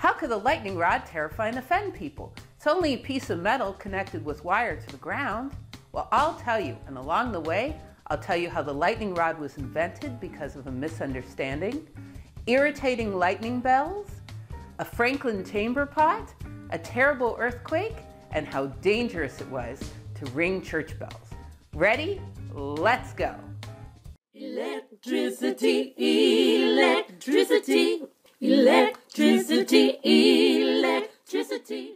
How could a lightning rod terrify and offend people? It's only a piece of metal connected with wire to the ground. Well, I'll tell you, and along the way, I'll tell you how the lightning rod was invented because of a misunderstanding, irritating lightning bells, a Franklin chamber pot, a terrible earthquake, and how dangerous it was to ring church bells. Ready? Let's go. Electricity, electricity, electricity, electricity.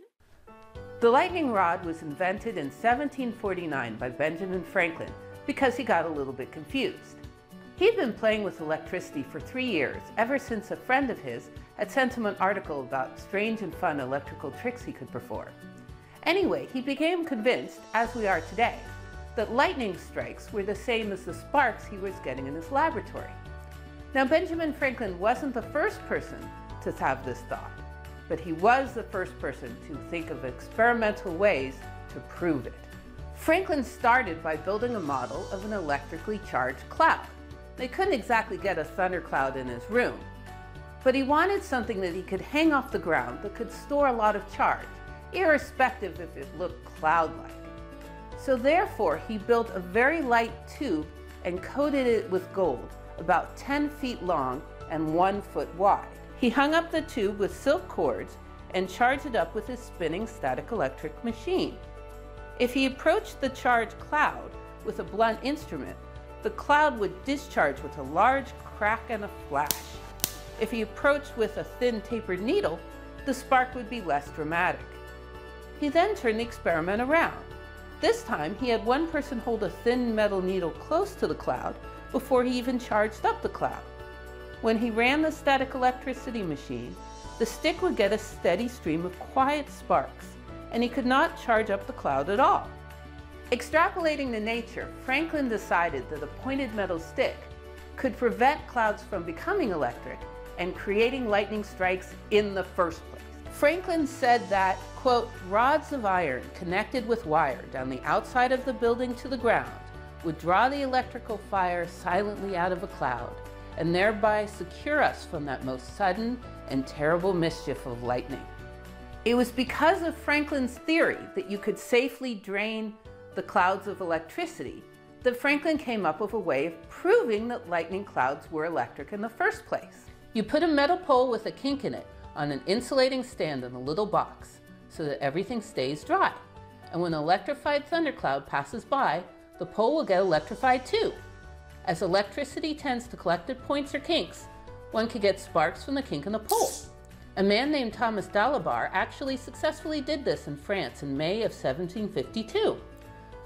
The lightning rod was invented in 1749 by Benjamin Franklin because he got a little bit confused. He'd been playing with electricity for 3 years, ever since a friend of his had sent him an article about strange and fun electrical tricks he could perform. Anyway, he became convinced, as we are today, that lightning strikes were the same as the sparks he was getting in his laboratory. Now, Benjamin Franklin wasn't the first person to have this thought, but he was the first person to think of experimental ways to prove it. Franklin started by building a model of an electrically charged cloud. They couldn't exactly get a thundercloud in his room, but he wanted something that he could hang off the ground that could store a lot of charge, irrespective if it looked cloud-like. So therefore, he built a very light tube and coated it with gold, about 10 feet long and 1 foot wide. He hung up the tube with silk cords and charged it up with his spinning static electric machine. If he approached the charged cloud with a blunt instrument, the cloud would discharge with a large crack and a flash. If he approached with a thin tapered needle, the spark would be less dramatic. He then turned the experiment around. This time, he had one person hold a thin metal needle close to the cloud before he even charged up the cloud. When he ran the static electricity machine, the stick would get a steady stream of quiet sparks, and he could not charge up the cloud at all. Extrapolating to nature, Franklin decided that a pointed metal stick could prevent clouds from becoming electric and creating lightning strikes in the first place. Franklin said that, quote, rods of iron connected with wire down the outside of the building to the ground would draw the electrical fire silently out of a cloud and thereby secure us from that most sudden and terrible mischief of lightning. It was because of Franklin's theory that you could safely drain the clouds of electricity that Franklin came up with a way of proving that lightning clouds were electric in the first place. You put a metal pole with a kink in it on an insulating stand in a little box so that everything stays dry. And when an electrified thundercloud passes by, the pole will get electrified too. As electricity tends to collect at points or kinks, one could get sparks from the kink in the pole. A man named Thomas Dalibard actually successfully did this in France in May of 1752.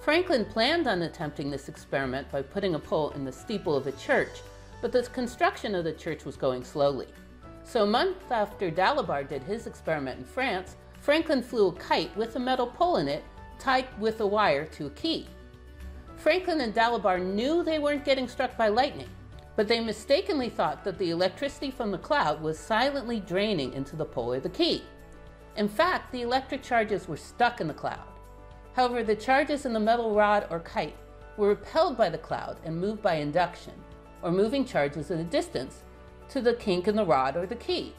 Franklin planned on attempting this experiment by putting a pole in the steeple of a church, but the construction of the church was going slowly. So a month after Dalibard did his experiment in France, Franklin flew a kite with a metal pole in it, tied with a wire to a key. Franklin and Dalibard knew they weren't getting struck by lightning, but they mistakenly thought that the electricity from the cloud was silently draining into the pole or the key. In fact, the electric charges were stuck in the cloud. However, the charges in the metal rod or kite were repelled by the cloud and moved by induction, or moving charges at a distance, to the kink in the rod or the key.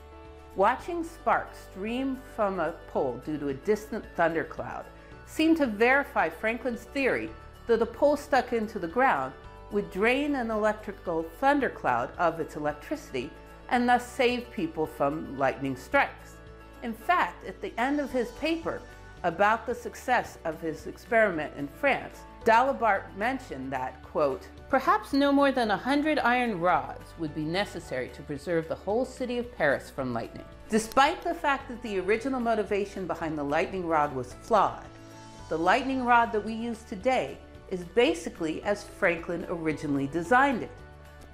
Watching sparks stream from a pole due to a distant thundercloud seemed to verify Franklin's theory that a pole stuck into the ground would drain an electrical thundercloud of its electricity and thus save people from lightning strikes. In fact, at the end of his paper about the success of his experiment in France, Dalibard mentioned that, quote, perhaps no more than 100 iron rods would be necessary to preserve the whole city of Paris from lightning. Despite the fact that the original motivation behind the lightning rod was flawed, the lightning rod that we use today is basically as Franklin originally designed it,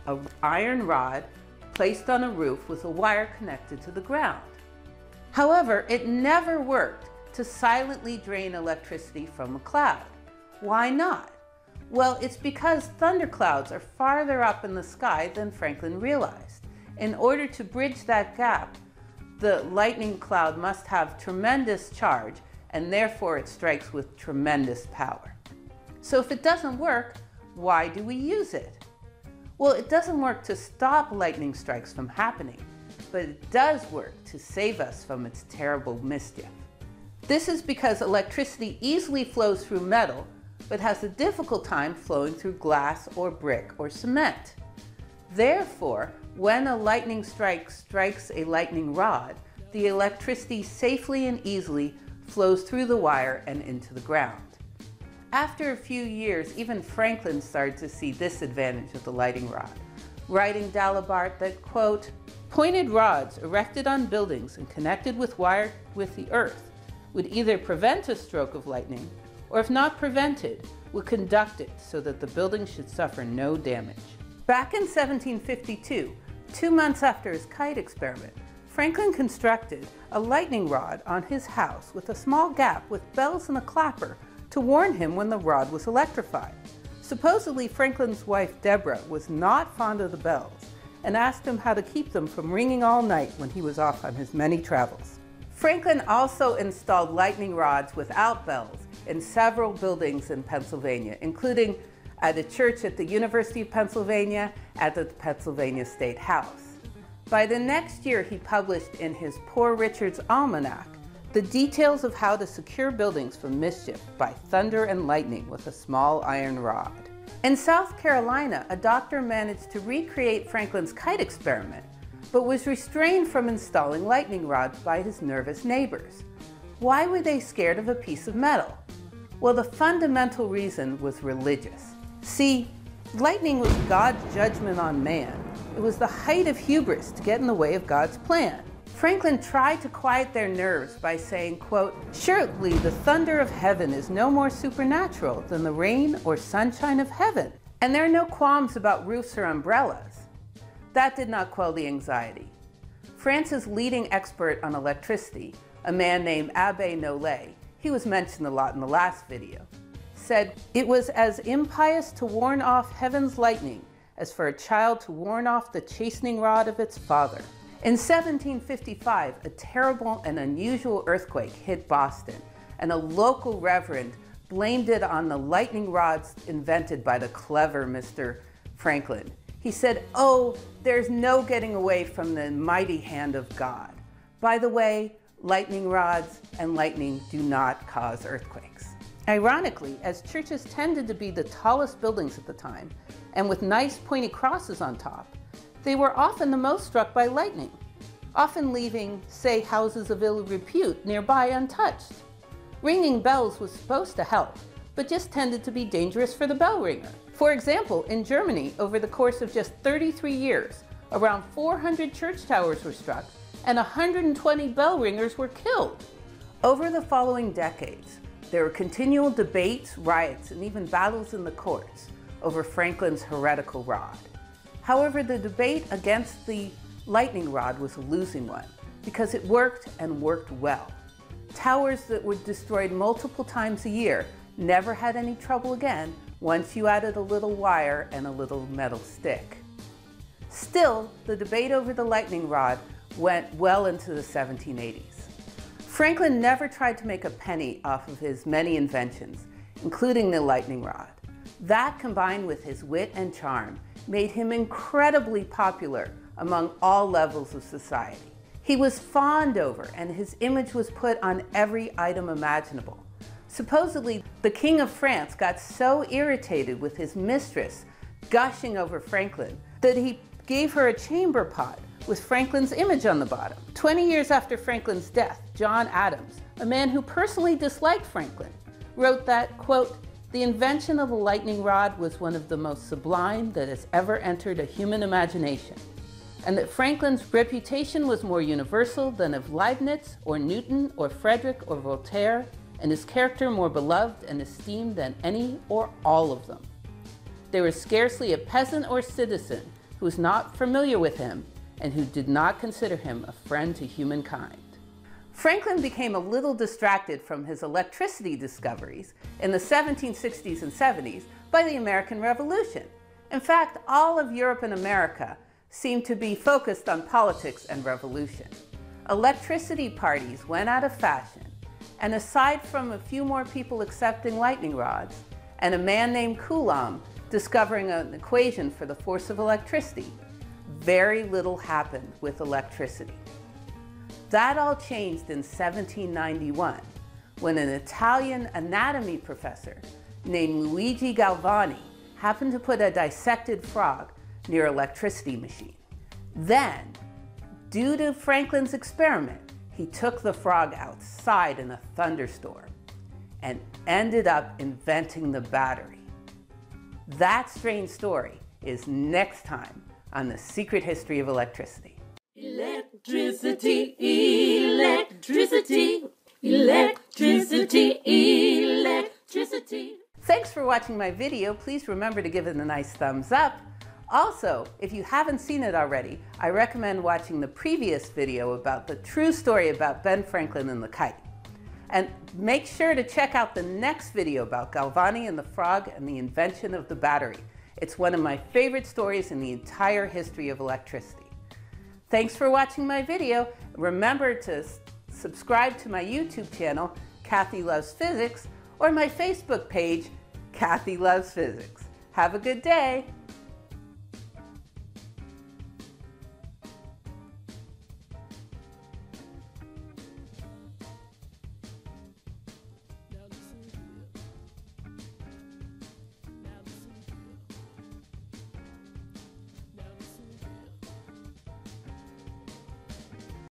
an iron rod placed on a roof with a wire connected to the ground. However, it never worked to silently drain electricity from a cloud. Why not? Well, it's because thunderclouds are farther up in the sky than Franklin realized. In order to bridge that gap, the lightning cloud must have tremendous charge, and therefore it strikes with tremendous power. So if it doesn't work, why do we use it? Well, it doesn't work to stop lightning strikes from happening, but it does work to save us from its terrible mischief. This is because electricity easily flows through metal, but has a difficult time flowing through glass or brick or cement. Therefore, when a lightning strike strikes a lightning rod, the electricity safely and easily flows through the wire and into the ground. After a few years, even Franklin started to see this advantage of the lightning rod, writing Dalibard that, quote, "Pointed rods erected on buildings and connected with wire with the earth would either prevent a stroke of lightning, or if not prevented, would conduct it so that the building should suffer no damage." Back in 1752, 2 months after his kite experiment, Franklin constructed a lightning rod on his house with a small gap with bells and a clapper to warn him when the rod was electrified. Supposedly, Franklin's wife, Deborah, was not fond of the bells and asked him how to keep them from ringing all night when he was off on his many travels. Franklin also installed lightning rods without bells in several buildings in Pennsylvania, including at a church at the University of Pennsylvania, at the Pennsylvania State House. By the next year, he published in his Poor Richard's Almanac the details of how to secure buildings from mischief by thunder and lightning with a small iron rod. In South Carolina, a doctor managed to recreate Franklin's kite experiment, but was restrained from installing lightning rods by his nervous neighbors. Why were they scared of a piece of metal? Well, the fundamental reason was religious. See, lightning was God's judgment on man. It was the height of hubris to get in the way of God's plan. Franklin tried to quiet their nerves by saying, quote, "Surely the thunder of heaven is no more supernatural than the rain or sunshine of heaven, and there are no qualms about roofs or umbrellas." That did not quell the anxiety. France's leading expert on electricity, a man named Abbé Nollet, he was mentioned a lot in the last video, said, "It was as impious to warn off heaven's lightning as for a child to warn off the chastening rod of its father." In 1755, a terrible and unusual earthquake hit Boston, and a local reverend blamed it on the lightning rods invented by the clever Mr. Franklin. He said, "Oh, there's no getting away from the mighty hand of God. By the way, lightning rods and lightning do not cause earthquakes." Ironically, as churches tended to be the tallest buildings at the time, and with nice pointy crosses on top, they were often the most struck by lightning, often leaving, say, houses of ill repute nearby untouched. Ringing bells was supposed to help, but just tended to be dangerous for the bell ringer. For example, in Germany, over the course of just 33 years, around 400 church towers were struck, and 120 bell ringers were killed. Over the following decades, there were continual debates, riots, and even battles in the courts over Franklin's heretical rod. However, the debate against the lightning rod was a losing one because it worked and worked well. Towers that were destroyed multiple times a year never had any trouble again once you added a little wire and a little metal stick. Still, the debate over the lightning rod went well into the 1780s. Franklin never tried to make a penny off of his many inventions, including the lightning rod. That, combined with his wit and charm, made him incredibly popular among all levels of society. He was fawned over, and his image was put on every item imaginable. Supposedly, the King of France got so irritated with his mistress gushing over Franklin that he gave her a chamber pot with Franklin's image on the bottom. 20 years after Franklin's death, John Adams, a man who personally disliked Franklin, wrote that, quote, "The invention of the lightning rod was one of the most sublime that has ever entered a human imagination, and that Franklin's reputation was more universal than of Leibniz or Newton or Frederick or Voltaire, and his character more beloved and esteemed than any or all of them. There was scarcely a peasant or citizen who was not familiar with him and who did not consider him a friend to humankind." Franklin became a little distracted from his electricity discoveries in the 1760s and 70s by the American Revolution. In fact, all of Europe and America seemed to be focused on politics and revolution. Electricity parties went out of fashion, and aside from a few more people accepting lightning rods and a man named Coulomb discovering an equation for the force of electricity, very little happened with electricity. That all changed in 1791, when an Italian anatomy professor named Luigi Galvani happened to put a dissected frog near an electricity machine. Then, due to Franklin's experiment, he took the frog outside in a thunderstorm and ended up inventing the battery. That strange story is next time on The Secret History of Electricity. Electricity, electricity, electricity, electricity. Thanks for watching my video. Please remember to give it a nice thumbs up. Also, if you haven't seen it already, I recommend watching the previous video about the true story about Ben Franklin and the kite. And make sure to check out the next video about Galvani and the frog and the invention of the battery. It's one of my favorite stories in the entire history of electricity. Thanks for watching my video. Remember to subscribe to my YouTube channel, Kathy Loves Physics, or my Facebook page, Kathy Loves Physics. Have a good day.